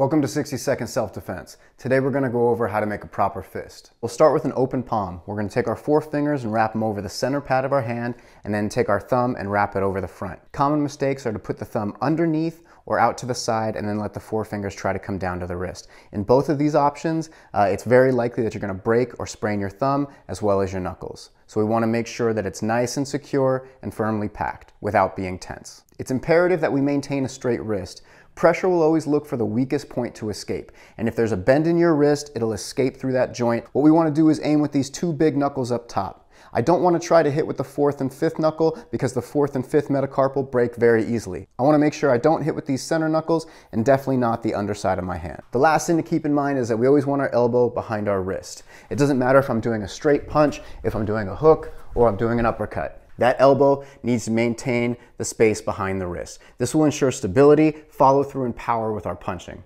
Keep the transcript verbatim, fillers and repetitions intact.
Welcome to sixty second Self-Defense. Today we're going to go over how to make a proper fist. We'll start with an open palm. We're going to take our four fingers and wrap them over the center pad of our hand, and then take our thumb and wrap it over the front. Common mistakes are to put the thumb underneath or out to the side and then let the four fingers try to come down to the wrist. In both of these options, uh, it's very likely that you're going to break or sprain your thumb as well as your knuckles. So we want to make sure that it's nice and secure and firmly packed without being tense. It's imperative that we maintain a straight wrist. Pressure will always look for the weakest point to escape, and if there's a bend in your wrist, it'll escape through that joint. What we want to do is aim with these two big knuckles up top. I don't want to try to hit with the fourth and fifth knuckle because the fourth and fifth metacarpal break very easily. I want to make sure I don't hit with these center knuckles and definitely not the underside of my hand. The last thing to keep in mind is that we always want our elbow behind our wrist. It doesn't matter if I'm doing a straight punch, if I'm doing a hook, or I'm doing an uppercut. That elbow needs to maintain the space behind the wrist. This will ensure stability, follow through, and power with our punching.